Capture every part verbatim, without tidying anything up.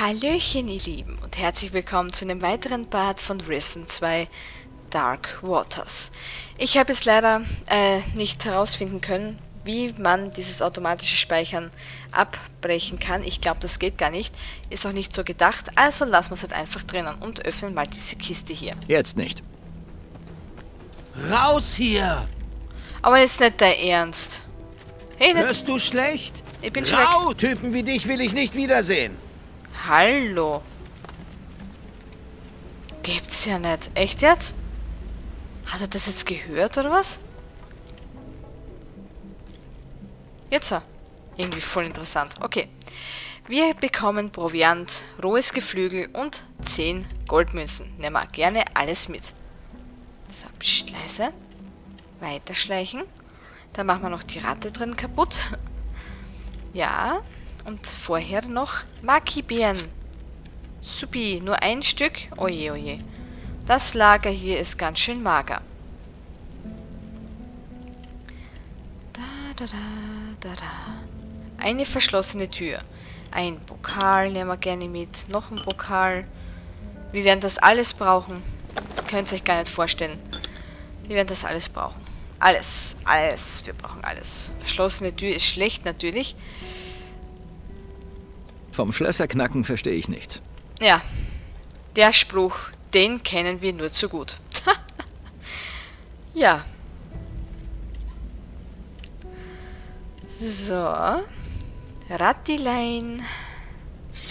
Hallöchen ihr Lieben und herzlich willkommen zu einem weiteren Part von Risen zwei Dark Waters. Ich habe es leider äh, nicht herausfinden können, wie man dieses automatische Speichern abbrechen kann. Ich glaube, das geht gar nicht. Ist auch nicht so gedacht. Also lassen wir es halt einfach drinnen und öffnen mal diese Kiste hier. Jetzt nicht. Raus hier! Aber das ist nicht der Ernst. Hey, hörst du schlecht? Ich bin schlecht. Rau, Typen wie dich will ich nicht wiedersehen. Hallo. Gibt's ja nicht. Echt jetzt? Hat er das jetzt gehört oder was? Jetzt ja. Irgendwie voll interessant. Okay. Wir bekommen Proviant, rohes Geflügel und zehn Goldmünzen. Nehmen wir gerne alles mit. So, pst, leise. Weiterschleichen. Dann machen wir noch die Ratte drin kaputt. Ja. Und vorher noch Maki-Beeren. Supi, nur ein Stück. Oje, oje. Das Lager hier ist ganz schön mager. Da, da, da, da, da. Eine verschlossene Tür. Ein Pokal nehmen wir gerne mit. Noch ein Pokal. Wir werden das alles brauchen. Ihr könnt es euch gar nicht vorstellen. Wir werden das alles brauchen. Alles, alles. Wir brauchen alles. Verschlossene Tür ist schlecht natürlich. Vom Schlösserknacken verstehe ich nichts. Ja, der Spruch, den kennen wir nur zu gut. Ja. So. Rattilein.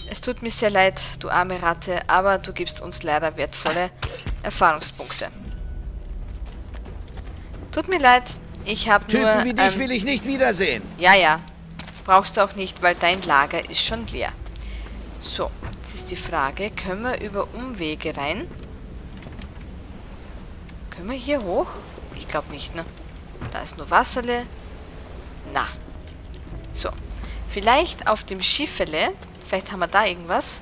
Es tut mir sehr leid, du arme Ratte, aber du gibst uns leider wertvolle Erfahrungspunkte. Tut mir leid, ich habe nur... Typen wie dich ähm, will ich nicht wiedersehen. Ja, ja. Brauchst du auch nicht, weil dein Lager ist schon leer. So, jetzt ist die Frage, können wir über Umwege rein? Können wir hier hoch? Ich glaube nicht, ne? Da ist nur Wasserle. Na. So, vielleicht auf dem Schiffele, vielleicht haben wir da irgendwas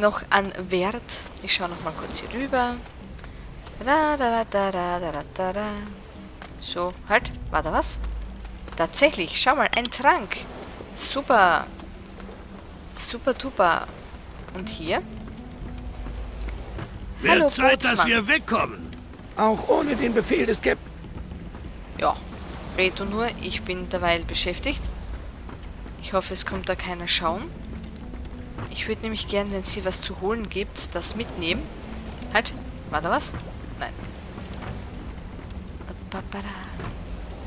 noch an Wert. Ich schaue nochmal kurz hier rüber. Da, da, da, da, da, da, da. So, halt, war da was? Tatsächlich, schau mal, ein Trank. Super. Super duper. Und hier? Hallo, Zeit, dass wir wegkommen. Auch ohne den Befehl des Captain. Ja, red du nur, ich bin derweil beschäftigt. Ich hoffe, es kommt da keiner schauen. Ich würde nämlich gern, wenn es hier was zu holen gibt, das mitnehmen. Halt, war da was? Nein.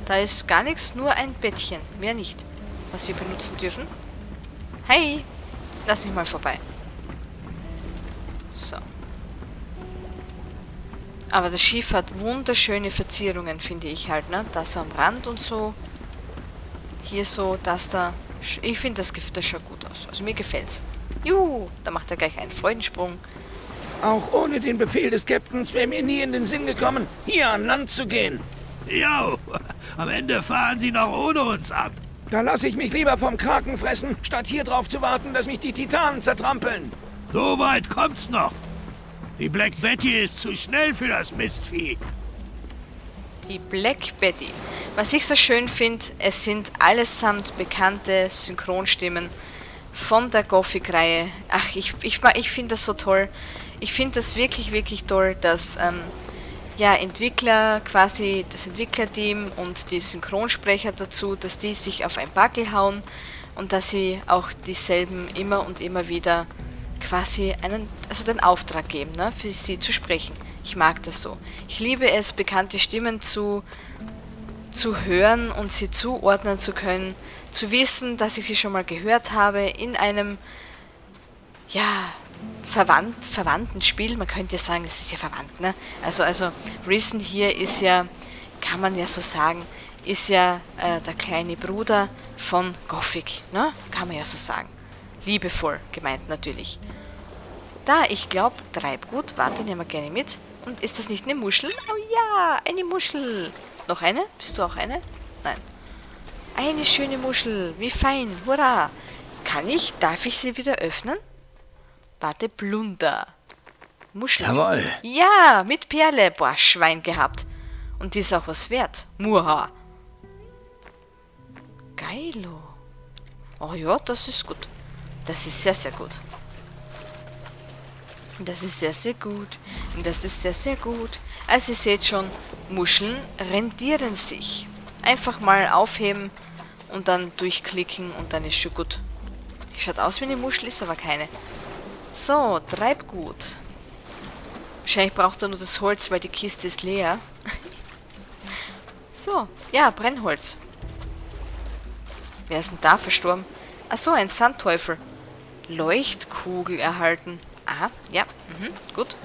Da ist gar nichts, nur ein Bettchen. Mehr nicht, was wir benutzen dürfen. Hey, lass mich mal vorbei. So. Aber das Schiff hat wunderschöne Verzierungen, finde ich halt, ne? Das am Rand und so. Hier so, das da. Ich finde, das, das schaut gut aus. Also mir gefällt's. Juhu, da macht er gleich einen Freudensprung. Auch ohne den Befehl des Captains wäre mir nie in den Sinn gekommen, hier an Land zu gehen. Jo, am Ende fahren sie noch ohne uns ab. Da lasse ich mich lieber vom Kraken fressen, statt hier drauf zu warten, dass mich die Titanen zertrampeln. So weit kommt's noch. Die Black Betty ist zu schnell für das Mistvieh. Die Black Betty. Was ich so schön finde, es sind allesamt bekannte Synchronstimmen von der Gothic-Reihe. Ach, ich, ich, ich finde das so toll. Ich finde das wirklich, wirklich toll, dass... Ähm, ja, Entwickler, quasi das Entwicklerteam und die Synchronsprecher dazu, dass die sich auf ein Backel hauen und dass sie auch dieselben immer und immer wieder quasi einen, also den Auftrag geben, ne, für sie zu sprechen. Ich mag das so. Ich liebe es, bekannte Stimmen zu, zu hören und sie zuordnen zu können, zu wissen, dass ich sie schon mal gehört habe in einem, ja... Verwandt, verwandten Spiel, man könnte ja sagen, es ist ja verwandt, ne? Also, also Risen hier ist ja, kann man ja so sagen, ist ja äh, der kleine Bruder von Gothic, ne? Kann man ja so sagen. Liebevoll gemeint natürlich. Da, ich glaube, Treibgut, warte, nehmen wir gerne mit. Und ist das nicht eine Muschel? Oh ja, eine Muschel. Noch eine? Bist du auch eine? Nein. Eine schöne Muschel, wie fein, hurra. Kann ich, darf ich sie wieder öffnen? Warte, Plunder. Muschel. Jawohl. Ja, mit Perle. Boah, Schwein gehabt. Und die ist auch was wert. Muha. Geilo. Oh ja, das ist gut. Das ist sehr, sehr gut. Das ist sehr, sehr gut. Das ist sehr, sehr gut. Also ihr seht schon, Muscheln rendieren sich. Einfach mal aufheben und dann durchklicken und dann ist schon gut. Schaut aus wie eine Muschel, ist aber keine. So, Treibgut. Wahrscheinlich braucht er nur das Holz, weil die Kiste ist leer. So, ja, Brennholz. Wer ist denn da verstorben? Achso, ein Sandteufel. Leuchtkugel erhalten. Aha, ja, mhm, gut.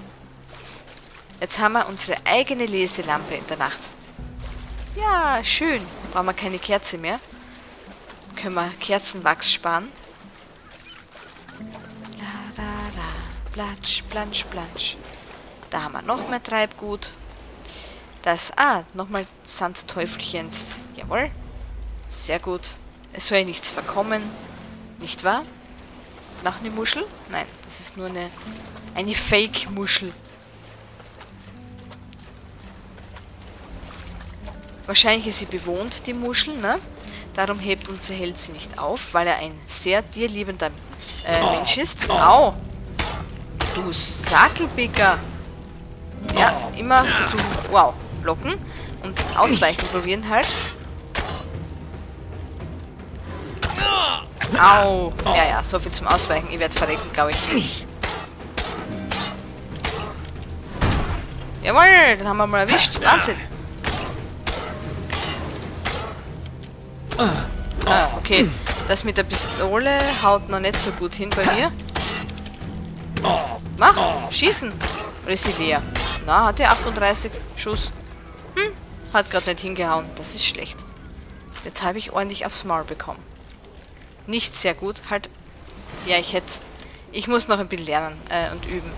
Jetzt haben wir unsere eigene Leselampe in der Nacht. Ja, schön. Brauchen wir keine Kerze mehr. Können wir Kerzenwachs sparen. La, la, la. Platsch, platsch, platsch. Da haben wir noch mehr Treibgut. Das, ah, nochmal Sandteufelchens. Jawohl. Sehr gut. Es soll ja nichts verkommen. Nicht wahr? Noch eine Muschel? Nein, das ist nur eine, eine Fake-Muschel. Wahrscheinlich ist sie bewohnt, die Muschel, ne? Darum hebt unser Held sie nicht auf, weil er ein sehr tierliebender äh, Mensch ist. Au! Du Sackelpicker! Ja, immer versuchen, wow, blocken und ausweichen probieren halt. Au! Ja, ja, so viel zum Ausweichen. Ich werde verrecken, glaube ich. Jawohl, dann haben wir mal erwischt. Wahnsinn! Ah, okay. Das mit der Pistole haut noch nicht so gut hin bei mir. Mach! Schießen! Oder ist sie leer? Na, hat er achtunddreißig Schuss. Hm, hat gerade nicht hingehauen. Das ist schlecht. Jetzt habe ich ordentlich aufs Maul bekommen. Nicht sehr gut. Halt. Ja, ich hätte... Ich muss noch ein bisschen lernen äh, und üben.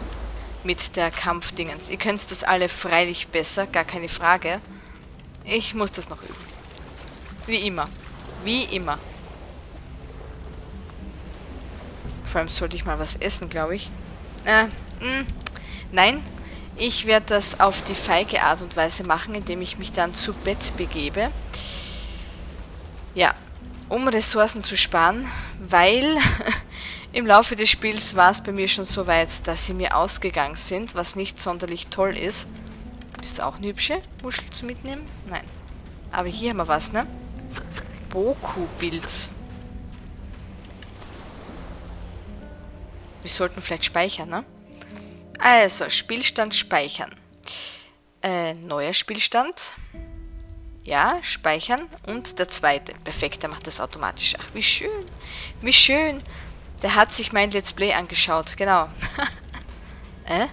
Mit der Kampfdingens. Ihr könnt das alle freilich besser. Gar keine Frage. Ich muss das noch üben. Wie immer. Wie immer. Vor allem sollte ich mal was essen, glaube ich. Äh, mh, nein. Ich werde das auf die feige Art und Weise machen, indem ich mich dann zu Bett begebe. Ja. Um Ressourcen zu sparen, weil im Laufe des Spiels war es bei mir schon so weit, dass sie mir ausgegangen sind, was nicht sonderlich toll ist. Bist du auch eine hübsche Muschel zu mitnehmen? Nein. Aber hier haben wir was, ne? Boku-Pilz. Wir sollten vielleicht speichern, ne? Also, Spielstand speichern. Äh, neuer Spielstand. Ja, speichern. Und der zweite. Perfekt, der macht das automatisch. Ach, wie schön. Wie schön. Der hat sich mein Let's Play angeschaut. Genau. äh?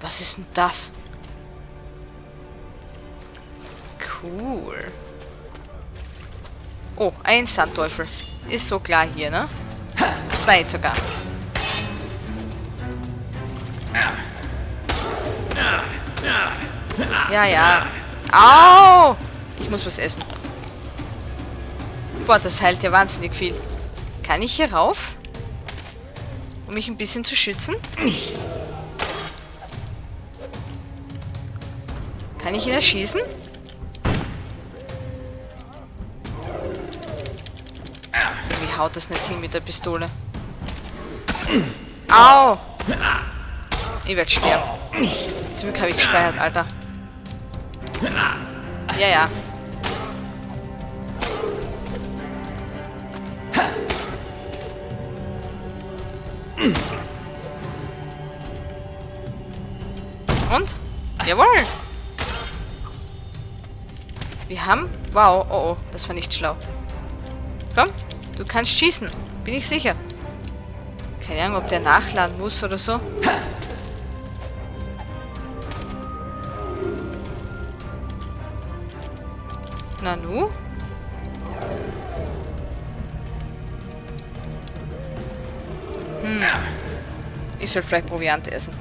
Was ist denn das? Cool. Oh, ein Sandteufel. Ist so klar hier, ne? Zwei sogar. Ja, ja. Au! Ich muss was essen. Boah, das heilt ja wahnsinnig viel. Kann ich hier rauf? Um mich ein bisschen zu schützen? Kann ich ihn erschießen? Wie haut das nicht hin mit der Pistole? Au! Ich werde sterben. Zum Glück habe ich gespeichert, Alter. Ja, ja. Und? Jawohl! Wir haben... Wow, oh oh, das war nicht schlau. Komm, du kannst schießen. Bin ich sicher. Keine Ahnung, ob der nachladen muss oder so. Nanu? Hm. Ich soll vielleicht Proviant essen.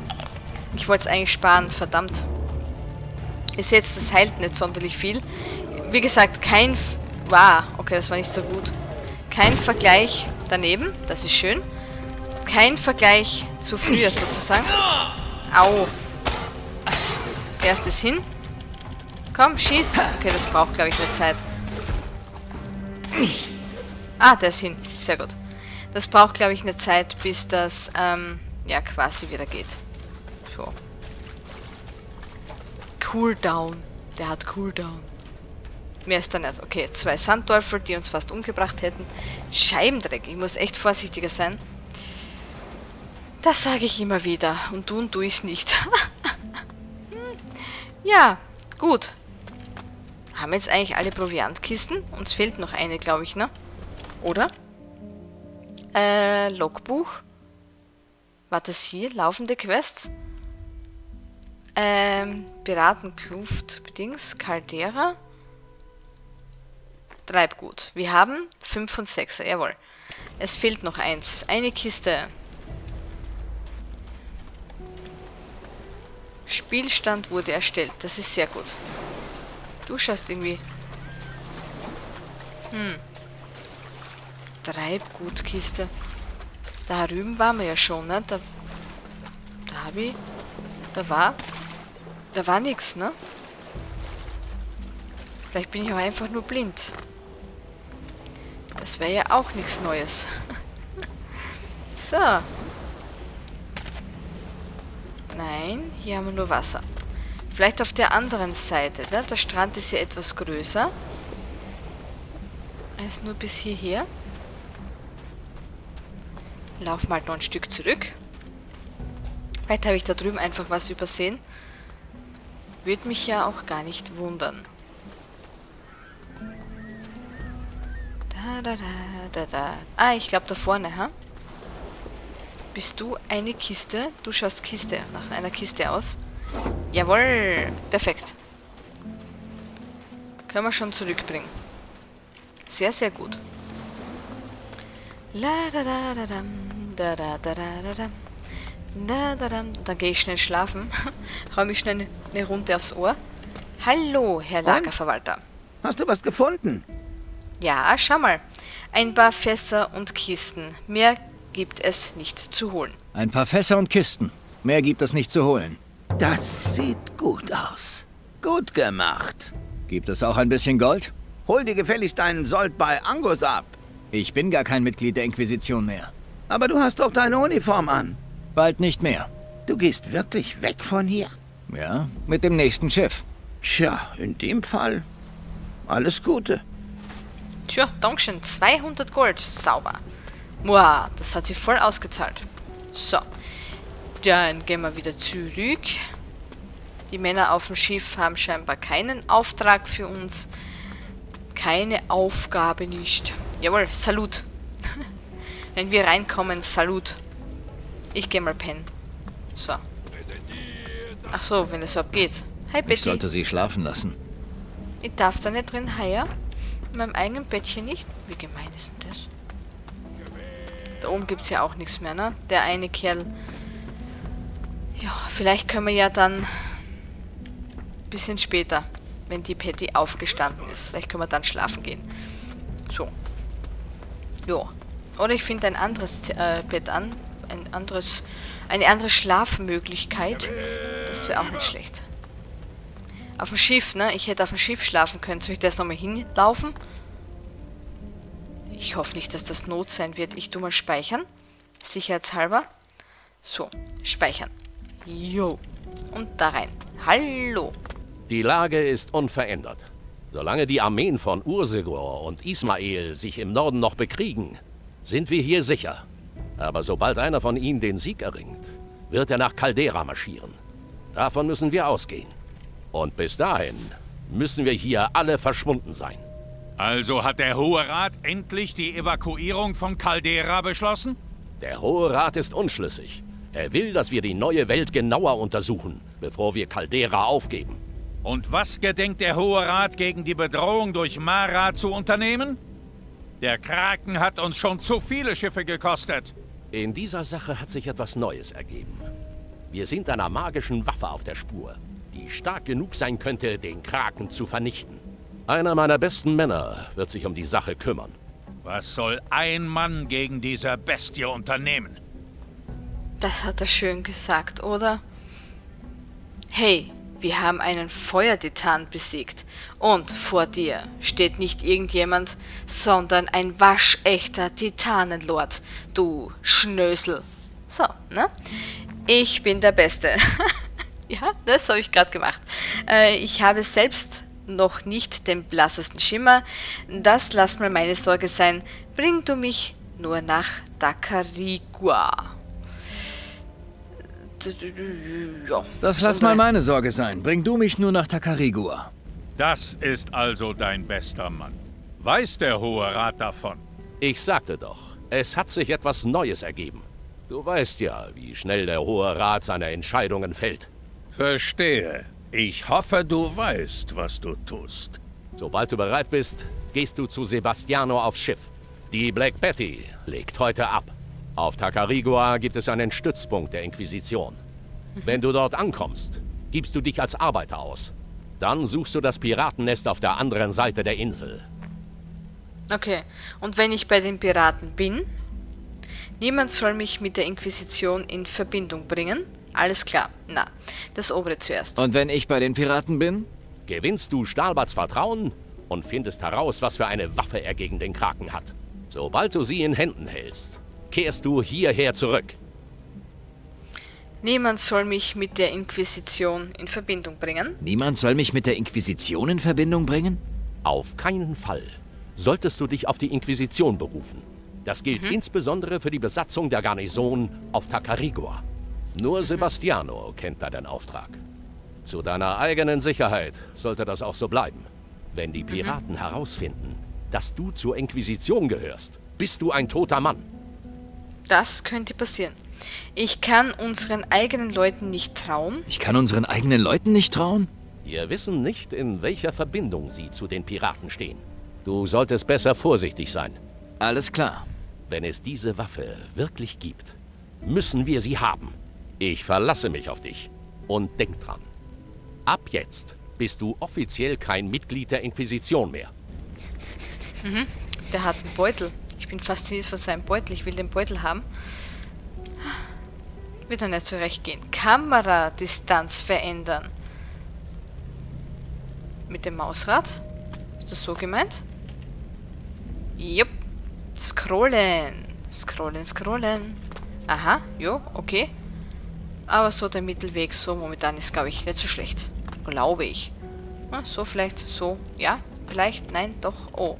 Ich wollte es eigentlich sparen, verdammt. Ihr seht, das heilt nicht sonderlich viel. Wie gesagt, kein... F wow, okay, das war nicht so gut. Kein Vergleich daneben, das ist schön. Kein Vergleich zu früher sozusagen. Au. Erstes hin. Komm, schieß. Okay, das braucht, glaube ich, mehr Zeit. Ah, der ist hin. Sehr gut. Das braucht, glaube ich, eine Zeit, bis das ähm, ja quasi wieder geht. So. Cooldown. Der hat Cooldown. Mehr ist dann jetzt. Okay, zwei Sandteufel, die uns fast umgebracht hätten. Scheibendreck. Ich muss echt vorsichtiger sein. Das sage ich immer wieder. Und tun tue ich es nicht. Ja, gut. Haben jetzt eigentlich alle Proviantkisten? Uns fehlt noch eine, glaube ich, ne? Oder? Äh, Logbuch. War das hier? Laufende Quests? Ähm, Piratenkluft, Dings, Caldera. Treibgut. Wir haben fünf und sechs, jawohl. Es fehlt noch eins. Eine Kiste. Spielstand wurde erstellt. Das ist sehr gut. Du schaust irgendwie... Hm. Treibgutkiste. Da drüben waren wir ja schon, ne? Da, da habe ich... Da war... Da war nichts, ne? Vielleicht bin ich auch einfach nur blind. Das wäre ja auch nichts Neues. So. Nein, hier haben wir nur Wasser. Vielleicht auf der anderen Seite, ne? Der Strand ist ja etwas größer. Als nur bis hierher. Laufen wir halt noch ein Stück zurück. Vielleicht habe ich da drüben einfach was übersehen. Würde mich ja auch gar nicht wundern. Da, da, da, da. Ah, ich glaube da vorne, ha? Bist du eine Kiste? Du schaust Kiste nach einer Kiste aus. Jawohl! Perfekt. Können wir schon zurückbringen. Sehr, sehr gut. Dann gehe ich schnell schlafen. Hau mich schnell eine Runde aufs Ohr. Hallo, Herr Lagerverwalter. Hast du was gefunden? Ja, schau mal. Ein paar Fässer und Kisten. Mehr gibt es nicht zu holen. Ein paar Fässer und Kisten. Mehr gibt es nicht zu holen. Das sieht gut aus. Gut gemacht. Gibt es auch ein bisschen Gold? Hol dir gefälligst einen Sold bei Angus ab. Ich bin gar kein Mitglied der Inquisition mehr. Aber du hast doch deine Uniform an. Bald nicht mehr. Du gehst wirklich weg von hier? Ja, mit dem nächsten Schiff. Tja, in dem Fall alles Gute. Tja, Dankeschön. zweihundert Gold. Sauber. Wow, das hat sich voll ausgezahlt. So. Dann gehen wir wieder zurück. Die Männer auf dem Schiff haben scheinbar keinen Auftrag für uns. Keine Aufgabe nicht. Jawohl, Salut. Wenn wir reinkommen, Salut. Ich gehe mal pennen. So. Ach so, wenn es überhaupt geht. Hi, Betty. Ich sollte sie schlafen lassen. Ich darf da nicht drin, heuer. In meinem eigenen Bettchen nicht. Wie gemein ist denn das? Da oben gibt es ja auch nichts mehr, ne? Der eine Kerl. Ja, vielleicht können wir ja dann ein bisschen später, wenn die Petty aufgestanden ist. Vielleicht können wir dann schlafen gehen. So. Jo. Oder ich finde ein anderes äh, Bett an. Ein anderes, eine andere Schlafmöglichkeit. Das wäre auch nicht schlecht. Auf dem Schiff, ne? Ich hätte auf dem Schiff schlafen können. Soll ich das nochmal hinlaufen? Ich hoffe nicht, dass das Not sein wird. Ich tue mal speichern. Sicherheitshalber. So, speichern. Jo. Und da rein. Hallo. Die Lage ist unverändert. Solange die Armeen von Ursegor und Ismael sich im Norden noch bekriegen, sind wir hier sicher. Aber sobald einer von ihnen den Sieg erringt, wird er nach Caldera marschieren. Davon müssen wir ausgehen. Und bis dahin müssen wir hier alle verschwunden sein. Also hat der Hohe Rat endlich die Evakuierung von Caldera beschlossen? Der Hohe Rat ist unschlüssig. Er will, dass wir die neue Welt genauer untersuchen, bevor wir Caldera aufgeben. Und was gedenkt der Hohe Rat gegen die Bedrohung durch Mara zu unternehmen? Der Kraken hat uns schon zu viele Schiffe gekostet. In dieser Sache hat sich etwas Neues ergeben. Wir sind einer magischen Waffe auf der Spur, die stark genug sein könnte, den Kraken zu vernichten. Einer meiner besten Männer wird sich um die Sache kümmern. Was soll ein Mann gegen diese Bestie unternehmen? Das hat er schön gesagt, oder? Hey, Wir haben einen Feuertitan besiegt. Und vor dir steht nicht irgendjemand, sondern ein waschechter Titanenlord. Du Schnösel. So, ne? Ich bin der Beste. Ja, das habe ich gerade gemacht. Äh, ich habe selbst noch nicht den blassesten Schimmer. Das lass mal meine Sorge sein. Bring du mich nur nach Takarigua. Ja, das lass mal meine Sorge sein. Bring du mich nur nach Takarigua. Das ist also dein bester Mann. Weiß der Hohe Rat davon? Ich sagte doch, es hat sich etwas Neues ergeben. Du weißt ja, wie schnell der Hohe Rat seine Entscheidungen fällt. Verstehe. Ich hoffe, du weißt, was du tust. Sobald du bereit bist, gehst du zu Sebastiano aufs Schiff. Die Black Betty legt heute ab. Auf Takarigua gibt es einen Stützpunkt der Inquisition. Wenn du dort ankommst, gibst du dich als Arbeiter aus. Dann suchst du das Piratennest auf der anderen Seite der Insel. Okay, und wenn ich bei den Piraten bin? Niemand soll mich mit der Inquisition in Verbindung bringen? Alles klar, na, das obere zuerst. Und wenn ich bei den Piraten bin? Gewinnst du Stahlbarts Vertrauen und findest heraus, was für eine Waffe er gegen den Kraken hat. Sobald du sie in Händen hältst, kehrst du hierher zurück. Niemand soll mich mit der Inquisition in Verbindung bringen. Niemand soll mich mit der Inquisition in Verbindung bringen? Auf keinen Fall solltest du dich auf die Inquisition berufen. Das gilt mhm. insbesondere für die Besatzung der Garnison auf Takarigua. Nur mhm. Sebastiano kennt deinen Auftrag. Zu deiner eigenen Sicherheit sollte das auch so bleiben. Wenn die Piraten mhm. herausfinden, dass du zur Inquisition gehörst, bist du ein toter Mann. Das könnte passieren. Ich kann unseren eigenen Leuten nicht trauen. Ich kann unseren eigenen Leuten nicht trauen? Wir wissen nicht, in welcher Verbindung sie zu den Piraten stehen. Du solltest besser vorsichtig sein. Alles klar. Wenn es diese Waffe wirklich gibt, müssen wir sie haben. Ich verlasse mich auf dich. Und denk dran. Ab jetzt bist du offiziell kein Mitglied der Inquisition mehr. Mhm. Der hat einen Beutel. Ich bin fasziniert von seinem Beutel. Ich will den Beutel haben. Wird doch nicht zurechtgehen. Kameradistanz verändern. Mit dem Mausrad. Ist das so gemeint? Jupp. Scrollen. Scrollen, scrollen. Aha, jo, okay. Aber so der Mittelweg, so momentan ist, glaube ich, nicht so schlecht. Glaube ich. Na, so vielleicht, so, ja, vielleicht, nein, doch, oh.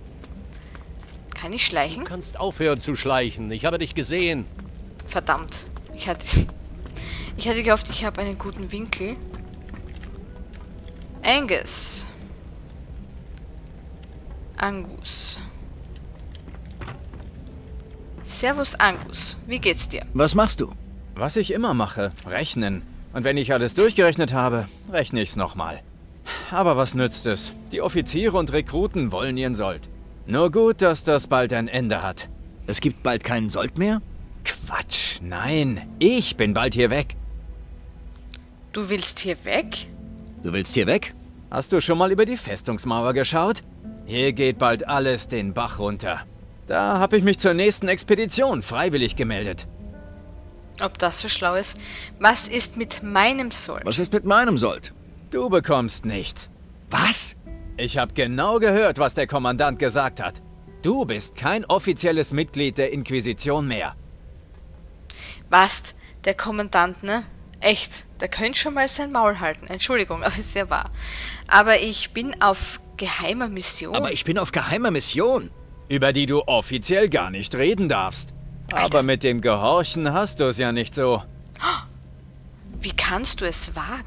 Kann ich schleichen? Du kannst aufhören zu schleichen, ich habe dich gesehen. Verdammt, ich hatte, ich hatte gehofft, ich habe einen guten Winkel. Angus. Angus. Servus Angus, wie geht's dir? Was machst du? Was ich immer mache, rechnen. Und wenn ich alles durchgerechnet habe, rechne ich's nochmal. Aber was nützt es? Die Offiziere und Rekruten wollen ihren Sold. Nur gut, dass das bald ein Ende hat. Es gibt bald keinen Sold mehr? Quatsch, nein. Ich bin bald hier weg. Du willst hier weg? Du willst hier weg? Hast du schon mal über die Festungsmauer geschaut? Hier geht bald alles den Bach runter. Da habe ich mich zur nächsten Expedition freiwillig gemeldet. Ob das so schlau ist? Was ist mit meinem Sold? Was ist mit meinem Sold? Du bekommst nichts. Was? Ich habe genau gehört, was der Kommandant gesagt hat. Du bist kein offizielles Mitglied der Inquisition mehr. Was? Der Kommandant, ne? Echt, der könnte schon mal sein Maul halten. Entschuldigung, aber ist ja wahr. Aber ich bin auf geheimer Mission. Aber ich bin auf geheimer Mission. Über die du offiziell gar nicht reden darfst. Alter. Aber mit dem Gehorchen hast du es ja nicht so. Wie kannst du es wagen?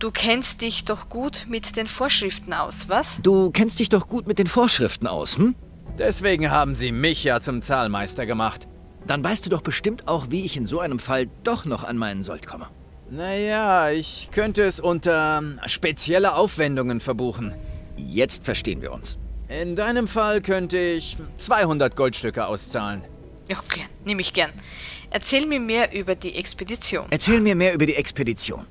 Du kennst dich doch gut mit den Vorschriften aus, was? Du kennst dich doch gut mit den Vorschriften aus, hm? Deswegen haben sie mich ja zum Zahlmeister gemacht. Dann weißt du doch bestimmt auch, wie ich in so einem Fall doch noch an meinen Sold komme. Naja, ich könnte es unter spezielle Aufwendungen verbuchen. Jetzt verstehen wir uns. In deinem Fall könnte ich zweihundert Goldstücke auszahlen. Okay, nehme ich gern. Erzähl mir mehr über die Expedition. Erzähl mir mehr über die Expedition.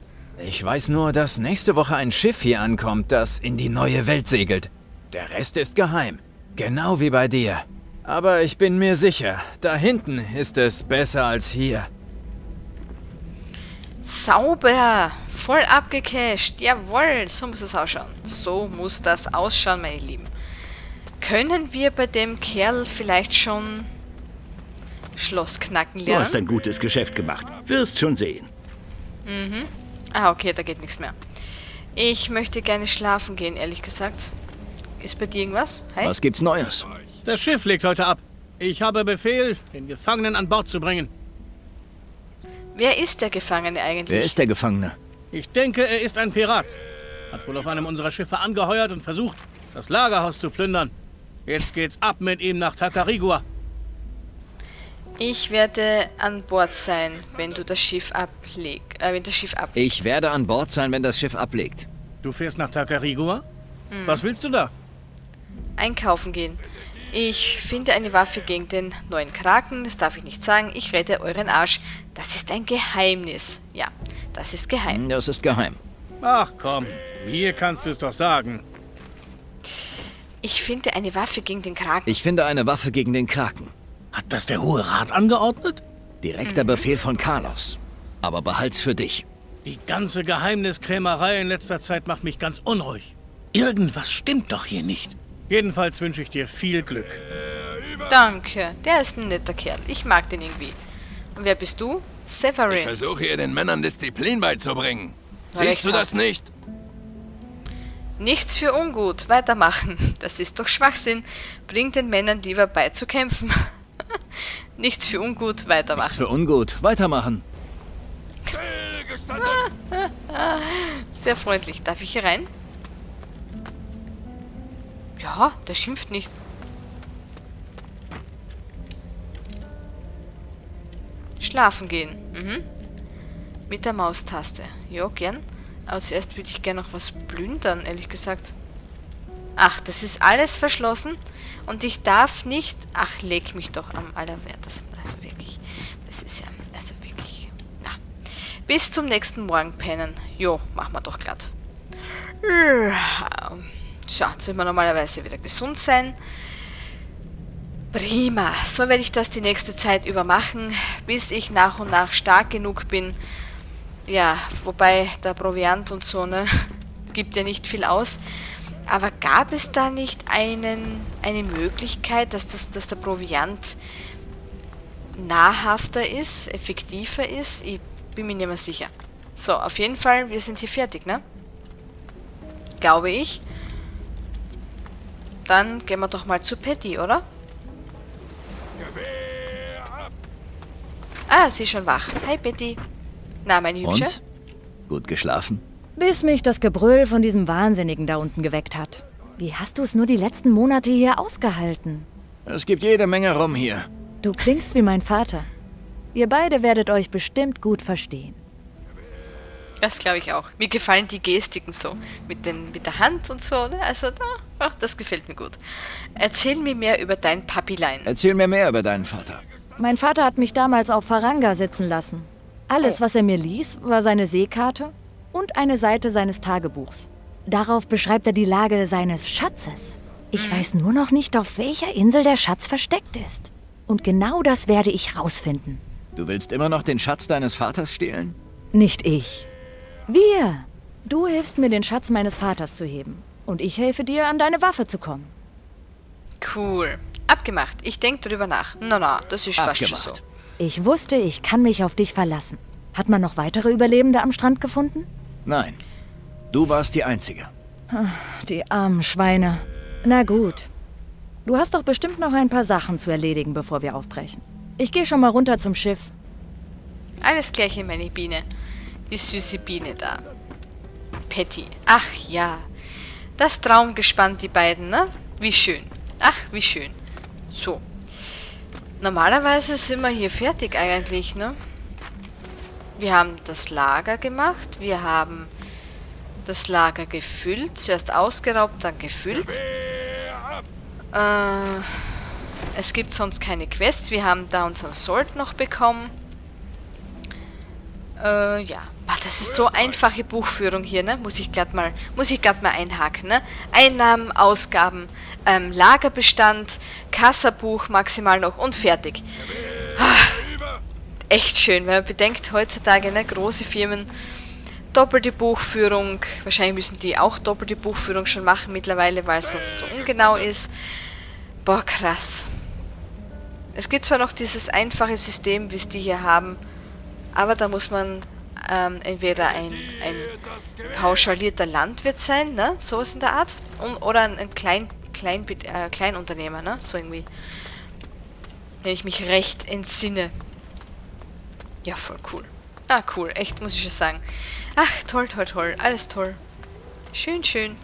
Ich weiß nur, dass nächste Woche ein Schiff hier ankommt, das in die neue Welt segelt. Der Rest ist geheim. Genau wie bei dir. Aber ich bin mir sicher, da hinten ist es besser als hier. Sauber! Voll abgecasht! Jawohl! So muss es ausschauen. So muss das ausschauen, meine Lieben. Können wir bei dem Kerl vielleicht schon Schloss knacken lernen? Du hast ein gutes Geschäft gemacht. Wirst schon sehen. Mhm. Ah, okay, da geht nichts mehr. Ich möchte gerne schlafen gehen, ehrlich gesagt. Ist bei dir irgendwas? Hi? Was gibt's Neues? Das Schiff legt heute ab. Ich habe Befehl, den Gefangenen an Bord zu bringen. Wer ist der Gefangene eigentlich? Wer ist der Gefangene? Ich denke, er ist ein Pirat. Hat wohl auf einem unserer Schiffe angeheuert und versucht, das Lagerhaus zu plündern. Jetzt geht's ab mit ihm nach Takarigua. Ich werde an Bord sein, wenn du das Schiff ablegst. Äh, wenn das Schiff ablegt. Ich werde an Bord sein, wenn das Schiff ablegt. Du fährst nach Takarigua? Hm. Was willst du da? Einkaufen gehen. Ich finde eine Waffe gegen den neuen Kraken. Das darf ich nicht sagen. Ich rette euren Arsch. Das ist ein Geheimnis. Ja, das ist geheim. Das ist geheim. Ach komm, mir kannst du es doch sagen. Ich finde eine Waffe gegen den Kraken. Ich finde eine Waffe gegen den Kraken. Hat das der Hohe Rat angeordnet? Direkter mhm. Befehl von Carlos. Aber behalt's für dich. Die ganze Geheimniskrämerei in letzter Zeit macht mich ganz unruhig. Irgendwas stimmt doch hier nicht. Jedenfalls wünsche ich dir viel Glück. Danke, der ist ein netter Kerl. Ich mag den irgendwie. Und wer bist du? Severin. Ich versuche hier den Männern Disziplin beizubringen. Siehst du das nicht? Nichts für ungut. Weitermachen. Das ist doch Schwachsinn. Bring den Männern lieber bei zu kämpfen. Nichts für ungut. Weitermachen. Nichts für ungut. Weitermachen. Sehr freundlich. Darf ich hier rein? Ja, der schimpft nicht. Schlafen gehen. Mhm. Mit der Maustaste. Ja, gern. Aber zuerst würde ich gerne noch was plündern, ehrlich gesagt. Ach, das ist alles verschlossen. Und ich darf nicht... Ach, leg mich doch am allerwertesten. Also wirklich. Das ist ja... Also wirklich... Na. Bis zum nächsten Morgen pennen. Jo, machen wir doch glatt. So, jetzt soll man normalerweise wieder gesund sein. Prima. So werde ich das die nächste Zeit über machen, bis ich nach und nach stark genug bin. Ja, wobei der Proviant und so, ne, gibt ja nicht viel aus. Aber gab es da nicht einen, eine Möglichkeit, dass, das, dass der Proviant nahrhafter ist, effektiver ist? Ich bin mir nicht mehr sicher. So, auf jeden Fall, wir sind hier fertig, ne? Glaube ich. Dann gehen wir doch mal zu Petty, oder? Ah, sie ist schon wach. Hi, Petty. Na, meine Hübsche? Und? Gut geschlafen? Bis mich das Gebrüll von diesem Wahnsinnigen da unten geweckt hat. Wie hast du es nur die letzten Monate hier ausgehalten? Es gibt jede Menge rum hier. Du klingst wie mein Vater. Ihr beide werdet euch bestimmt gut verstehen. Das glaube ich auch. Mir gefallen die Gestiken so. Mit, den, mit der Hand und so, ne? Also, da, ach, das gefällt mir gut. Erzähl mir mehr über dein Papilein. Erzähl mir mehr über deinen Vater. Mein Vater hat mich damals auf Faranga sitzen lassen. Alles, oh. was er mir ließ, war seine Seekarte und eine Seite seines Tagebuchs. Darauf beschreibt er die Lage seines Schatzes. Ich hm. weiß nur noch nicht, auf welcher Insel der Schatz versteckt ist. Und genau das werde ich rausfinden. Du willst immer noch den Schatz deines Vaters stehlen? Nicht ich. Wir! Du hilfst mir, den Schatz meines Vaters zu heben. Und ich helfe dir, an deine Waffe zu kommen. Cool. Abgemacht. Ich denke drüber nach. Na, na, das ist fast schon so. Ich wusste, ich kann mich auf dich verlassen. Hat man noch weitere Überlebende am Strand gefunden? Nein. Du warst die Einzige. Die armen Schweine. Na gut. Du hast doch bestimmt noch ein paar Sachen zu erledigen, bevor wir aufbrechen. Ich gehe schon mal runter zum Schiff. Alles klärchen, meine Biene. Die süße Biene da. Petty. Ach ja. Das Traumgespann, die beiden, ne? Wie schön. Ach, wie schön. So. Normalerweise sind wir hier fertig eigentlich, ne? Wir haben das Lager gemacht. Wir haben das Lager gefüllt. Zuerst ausgeraubt, dann gefüllt. Äh, es gibt sonst keine Quests. Wir haben da unseren Sold noch bekommen. Äh, ja. Das ist so einfache Buchführung hier, ne? Muss ich gerade mal, muss ich grad mal einhaken, ne? Einnahmen, Ausgaben, ähm, Lagerbestand, Kassabuch maximal noch und fertig. echt schön, wenn man bedenkt, heutzutage, ne, große Firmen, doppelte Buchführung, wahrscheinlich müssen die auch doppelte Buchführung schon machen mittlerweile, weil es sonst so ungenau ist. Boah, krass. Es gibt zwar noch dieses einfache System, wie es die hier haben, aber da muss man ähm, entweder ein, ein pauschalierter Landwirt sein, ne, sowas in der Art, und, oder ein, ein Klein, Klein, äh, Kleinunternehmer, ne, so irgendwie. Wenn ich mich recht entsinne. Ja, voll cool. Ah, cool. Echt, muss ich schon sagen. Ach, toll, toll, toll. Alles toll. Schön, schön.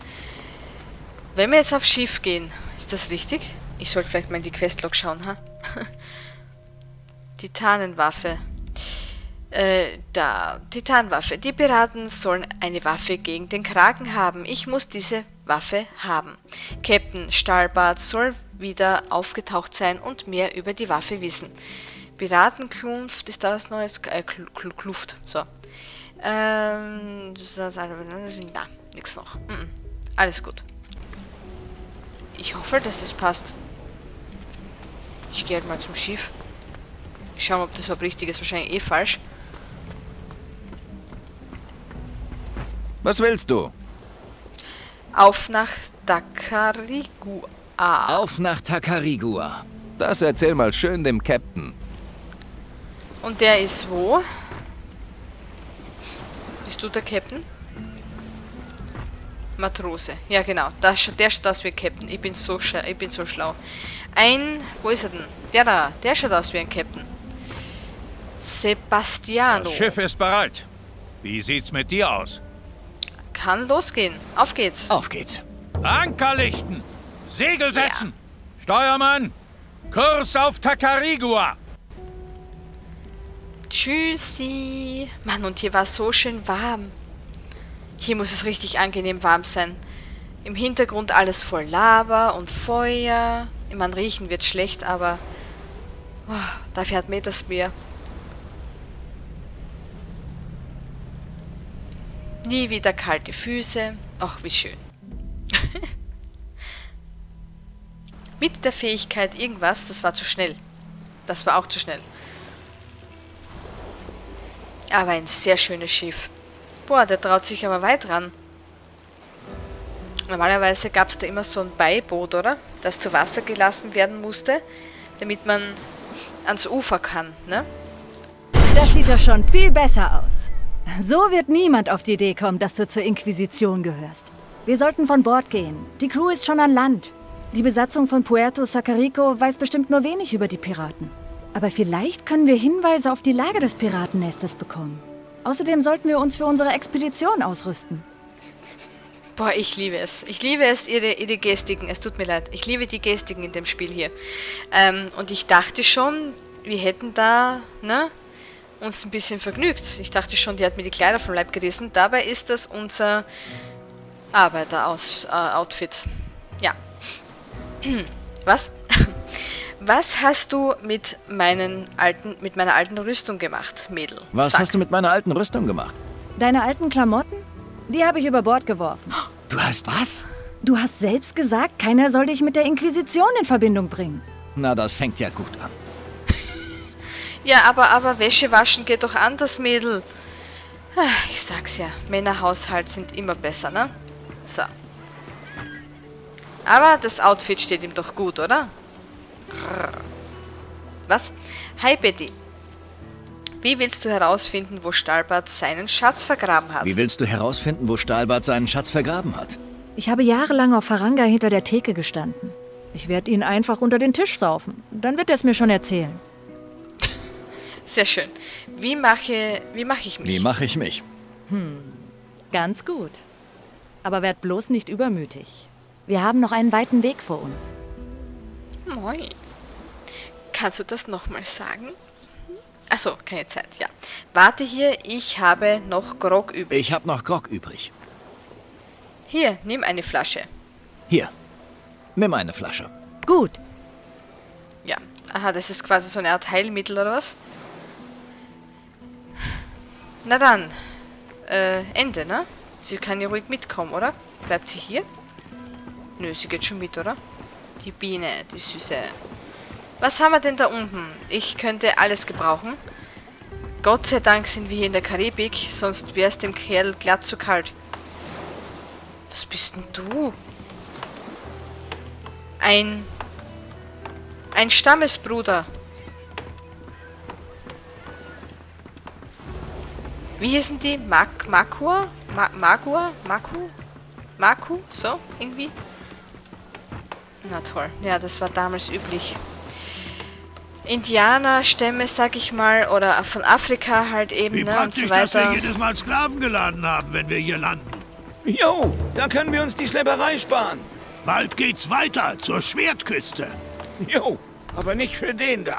Wenn wir jetzt aufs Schiff gehen, ist das richtig? Ich sollte vielleicht mal in die Questlog schauen, ha? Titanenwaffe. Äh, da. Titanwaffe. Die Piraten sollen eine Waffe gegen den Kraken haben. Ich muss diese Waffe haben. Captain Stahlbart soll wieder aufgetaucht sein und mehr über die Waffe wissen. Piratenkluft, ist da was Neues? Äh, Kluft, so. Ähm, na, nix noch. Mm-mm. Alles gut. Ich hoffe, dass das passt. Ich gehe halt mal zum Schiff. Schauen, ob das überhaupt richtig ist. Wahrscheinlich eh falsch. Was willst du? Auf nach Takarigua. Auf nach Takarigua. Das erzähl mal schön dem Captain. Und der ist wo? Bist du der Captain? Matrose. Ja, genau. Das, der schaut aus wie ein Captain. Ich bin so, ich bin so schlau. Ein... Wo ist er denn? Der da. Der schaut aus wie ein Captain. Sebastiano. Das Schiff ist bereit. Wie sieht's mit dir aus? Kann losgehen. Auf geht's. Auf geht's. Anker lichten. Segel setzen. Ja. Steuermann. Kurs auf Takarigua. Tschüssi. Mann, und hier war es so schön warm. Hier muss es richtig angenehm warm sein. Im Hintergrund alles voll Lava und Feuer. Ich meine, riechen wird schlecht, aber... Oh, dafür hat mir das Meer. Nie wieder kalte Füße. Ach, wie schön. Mit der Fähigkeit irgendwas, das war zu schnell. Das war auch zu schnell. Aber ein sehr schönes Schiff. Boah, der traut sich aber weit ran. Normalerweise gab es da immer so ein Beiboot, oder? Das zu Wasser gelassen werden musste, damit man ans Ufer kann, ne? Das sieht doch schon viel besser aus. So wird niemand auf die Idee kommen, dass du zur Inquisition gehörst. Wir sollten von Bord gehen. Die Crew ist schon an Land. Die Besatzung von Puerto Sacarico weiß bestimmt nur wenig über die Piraten. Aber vielleicht können wir Hinweise auf die Lage des Piratennestes bekommen. Außerdem sollten wir uns für unsere Expedition ausrüsten. Boah, ich liebe es. Ich liebe es, ihre, ihre Gestiken. Es tut mir leid. Ich liebe die Gestiken in dem Spiel hier. Ähm, und ich dachte schon, wir hätten da, ne, uns ein bisschen vergnügt. Ich dachte schon, die hat mir die Kleider vom Leib gerissen. Dabei ist das unser Arbeiter-Outfit. Äh, ja. Was? Was hast du mit, meinen alten, mit meiner alten Rüstung gemacht, Mädel? Was Sag. hast du mit meiner alten Rüstung gemacht? Deine alten Klamotten? Die habe ich über Bord geworfen. Du hast was? Du hast selbst gesagt, keiner soll dich mit der Inquisition in Verbindung bringen. Na, das fängt ja gut an. Ja, aber, aber Wäsche waschen geht doch anders, Mädel. Ich sag's ja, Männerhaushalt sind immer besser, ne? So. Aber das Outfit steht ihm doch gut, oder? Was? Hi, Betty. Wie willst du herausfinden, wo Stahlbart seinen Schatz vergraben hat? Wie willst du herausfinden, wo Stahlbart seinen Schatz vergraben hat? Ich habe jahrelang auf Faranga hinter der Theke gestanden. Ich werde ihn einfach unter den Tisch saufen. Dann wird er es mir schon erzählen. Sehr schön. Wie mache, wie mache ich mich? Wie mache ich mich? Hm, ganz gut. Aber werd bloß nicht übermütig. Wir haben noch einen weiten Weg vor uns. Moin. Kannst du das nochmal sagen? Achso, keine Zeit, ja. Warte hier, ich habe noch Grog übrig. Ich habe noch Grog übrig. Hier, nimm eine Flasche. Hier, nimm eine Flasche. Gut. Ja, aha, das ist quasi so eine Art Heilmittel oder was? Na dann, äh, Ende, ne? Sie kann ja ruhig mitkommen, oder? Bleibt sie hier? Nö, sie geht schon mit, oder? Die Biene, die Süße. Was haben wir denn da unten? Ich könnte alles gebrauchen. Gott sei Dank sind wir hier in der Karibik, sonst wär's dem Kerl glatt zu kalt. Was bist denn du? Ein... Ein Stammesbruder. Wie hießen die? Mag Makua? Ma Magua? Maku? Maku? So, irgendwie? Na toll. Ja, das war damals üblich. Indianerstämme, sag ich mal, oder von Afrika halt eben, wie ne, praktisch, und so weiter. Dass wir jedes Mal Sklaven geladen haben, wenn wir hier landen. Jo, da können wir uns die Schlepperei sparen. Bald geht's weiter zur Schwertküste. Jo, aber nicht für den da.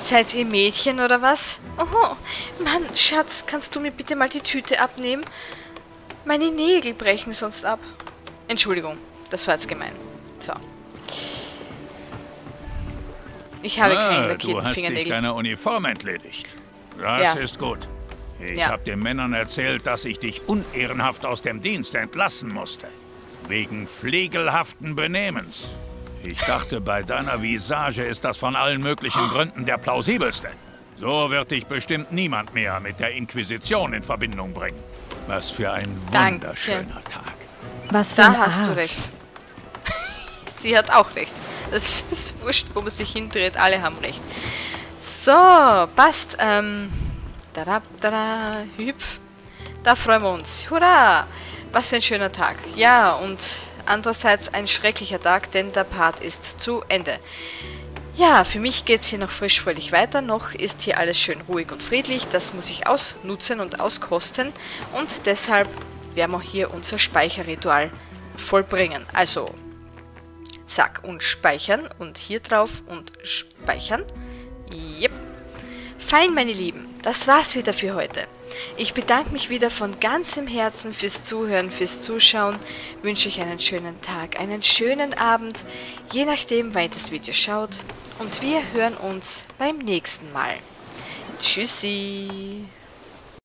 Seid ihr Mädchen oder was? Oho, Mann, Schatz, kannst du mir bitte mal die Tüte abnehmen? Meine Nägel brechen sonst ab. Entschuldigung, das war jetzt gemein. So. Ich habe ah, keine lackierten Fingernägel. Du hast dich deiner Uniform entledigt. Das ja. ist gut. Ich ja. habe den Männern erzählt, dass ich dich unehrenhaft aus dem Dienst entlassen musste. Wegen flegelhaften Benehmens. Ich dachte, bei deiner Visage ist das von allen möglichen Gründen der plausibelste. So wird dich bestimmt niemand mehr mit der Inquisition in Verbindung bringen. Was für ein wunderschöner Danke. Tag. Was für ein Da hast Arsch. Du recht. Sie hat auch recht. Es ist wurscht, wo man sich hindreht. Alle haben recht. So, passt. Ähm, da da hüpf. Da freuen wir uns. Hurra! Was für ein schöner Tag. Ja, und andererseits ein schrecklicher Tag, denn der Part ist zu Ende. Ja, für mich geht es hier noch frisch fröhlich weiter. Noch ist hier alles schön ruhig und friedlich. Das muss ich ausnutzen und auskosten. Und deshalb werden wir hier unser Speicherritual vollbringen. Also, zack, und speichern. Und hier drauf und speichern. Yep. Fein, meine Lieben. Das war's wieder für heute. Ich bedanke mich wieder von ganzem Herzen fürs Zuhören, fürs Zuschauen, wünsche euch einen schönen Tag, einen schönen Abend, je nachdem, wann ihr das Video schaut, und wir hören uns beim nächsten Mal. Tschüssi!